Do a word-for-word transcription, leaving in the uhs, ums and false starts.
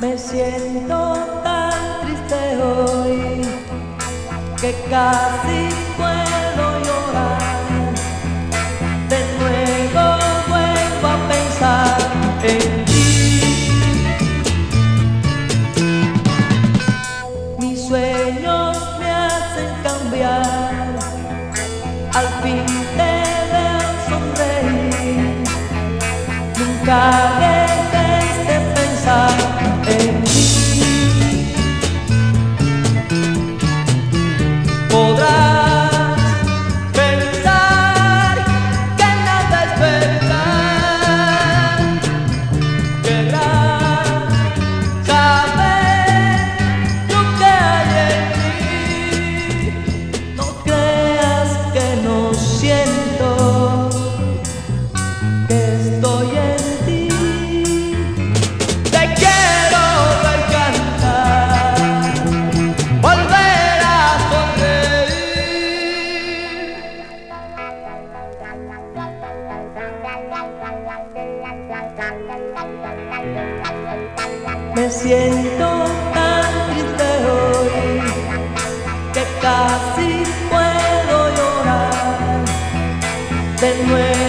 Me siento tan triste hoy que casi puedo llorar. De nuevo vuelvo a pensar en ti. Mis sueños me hacen cambiar. Al fin te veo sonreír. Nunca dejes de pensar. Podrás pensar que nada es verdad. Querrás saber lo que hay en ti. No creas que no siento que estoy en ti. Te quiero ver cantar, volver. Me siento tan triste hoy que casi puedo llorar de nuevo.